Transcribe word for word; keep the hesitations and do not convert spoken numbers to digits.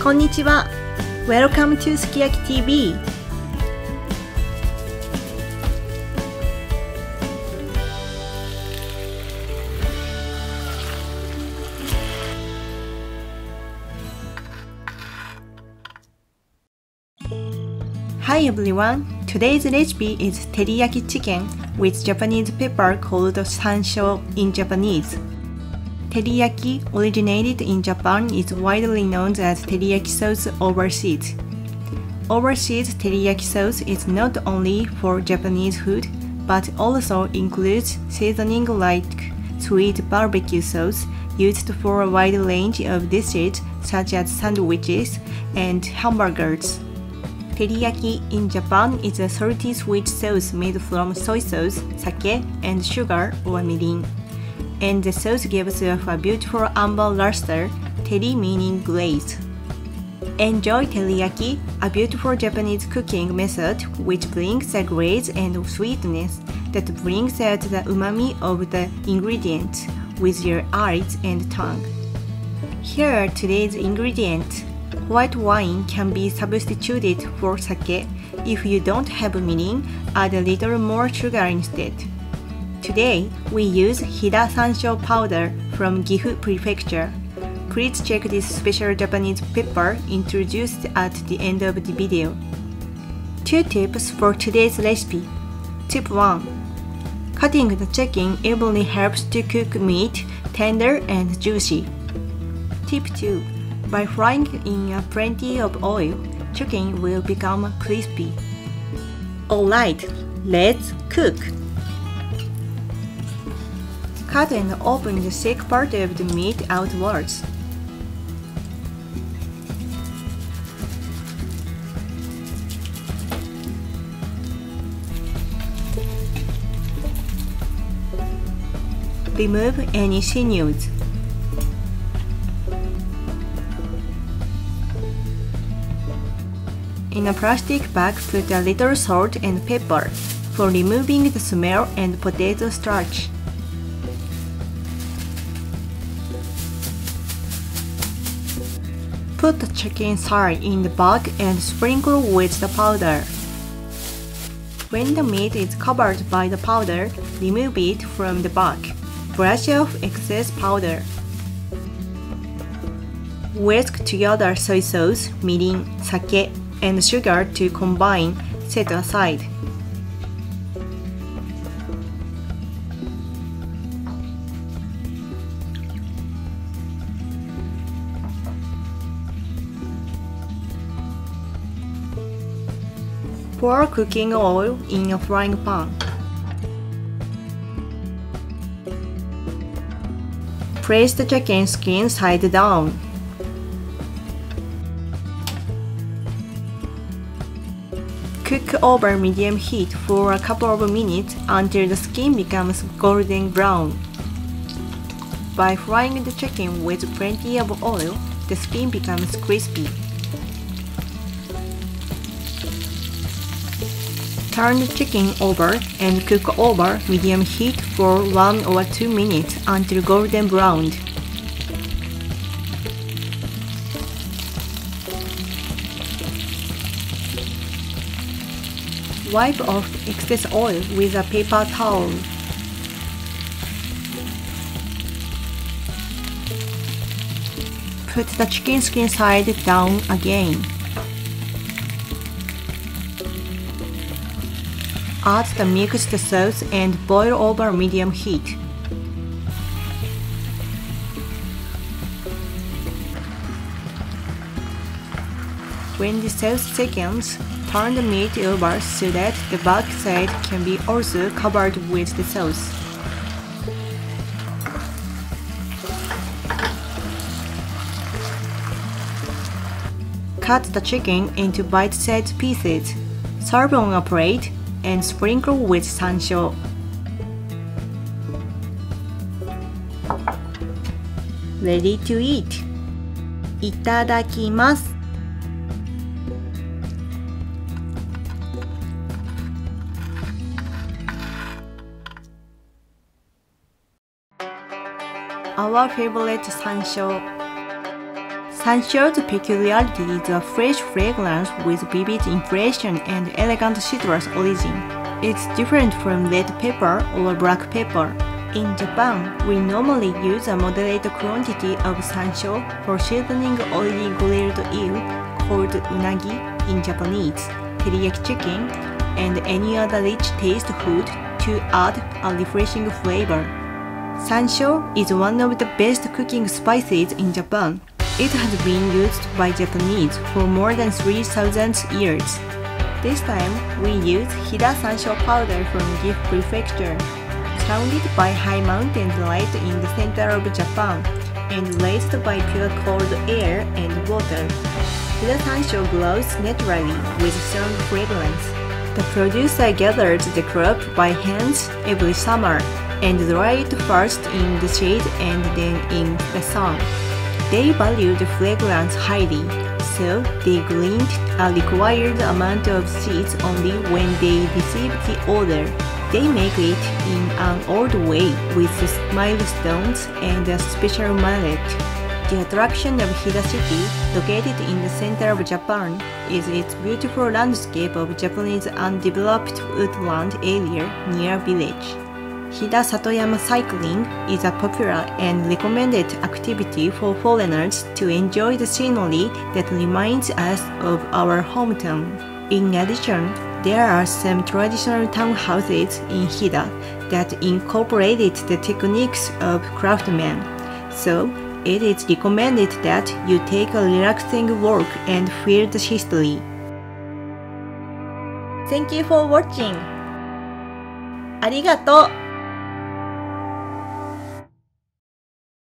Konnichiwa. Welcome to Sukiyaki T V. Hi everyone. Today's recipe is teriyaki chicken with Japanese pepper called sansho in Japanese. Teriyaki, originated in Japan, is widely known as teriyaki sauce overseas. Overseas teriyaki sauce is not only for Japanese food, but also includes seasoning like sweet barbecue sauce, used for a wide range of dishes such as sandwiches and hamburgers. Teriyaki in Japan is a salty sweet sauce made from soy sauce, sake, and sugar or mirin. And the sauce gives off a beautiful amber luster, teri meaning glaze. Enjoy teriyaki, a beautiful Japanese cooking method which brings the grace and sweetness that brings out the umami of the ingredients with your eyes and tongue. Here are today's ingredients. White wine can be substituted for sake. If you don't have mirin, add a little more sugar instead. Today, we use Hida Sansho powder from Gifu Prefecture. Please check this special Japanese pepper introduced at the end of the video. Two tips for today's recipe. Tip one. Cutting the chicken evenly helps to cook meat tender and juicy. Tip two. By frying in plenty of oil, chicken will become crispy. Alright, let's cook! Cut and open the thick part of the meat outwards. Remove any sinews. In a plastic bag, put a little salt and pepper for removing the smell and potato starch. Put the chicken thigh in the bag and sprinkle with the powder. When the meat is covered by the powder, remove it from the bag. Brush off excess powder. Whisk together soy sauce, mirin, sake, and sugar to combine. Set aside. Pour cooking oil in a frying pan. Place the chicken skin side down. Cook over medium heat for a couple of minutes until the skin becomes golden brown. By frying the chicken with plenty of oil, the skin becomes crispy. Turn the chicken over and cook over medium heat for one or two minutes until golden brown. Wipe off excess oil with a paper towel. Put the chicken skin side down again. Add the mixed sauce and boil over medium heat. When the sauce thickens, turn the meat over so that the back side can be also covered with the sauce. Cut the chicken into bite-sized pieces. Serve on a plate and sprinkle with sansho. Ready to eat! Itadakimasu! Our favorite sansho. Sansho's peculiarity is a fresh fragrance with vivid inflation and elegant citrus origin. It's different from red pepper or black pepper. In Japan, we normally use a moderate quantity of sansho for seasoning oily grilled eel, called unagi in Japanese, teriyaki chicken, and any other rich taste food to add a refreshing flavor. Sansho is one of the best cooking spices in Japan. It has been used by Japanese for more than three thousand years. This time, we use Hida Sansho powder from Gifu Prefecture. Surrounded by high mountains right in the center of Japan, and raised by pure cold air and water, Hida Sansho grows naturally with strong fragrance. The producer gathers the crop by hands every summer and dry it first in the shade and then in the sun. They value the fragrance highly, so they grind a required amount of seeds only when they receive the order. They make it in an old way with milestones and a special mallet. The attraction of Hida City, located in the center of Japan, is its beautiful landscape of Japanese undeveloped woodland area near village. Hida Satoyama Cycling is a popular and recommended activity for foreigners to enjoy the scenery that reminds us of our hometown. In addition, there are some traditional townhouses in Hida that incorporated the techniques of craftsmen, so it is recommended that you take a relaxing walk and feel the history. Thank you for watching. Arigato!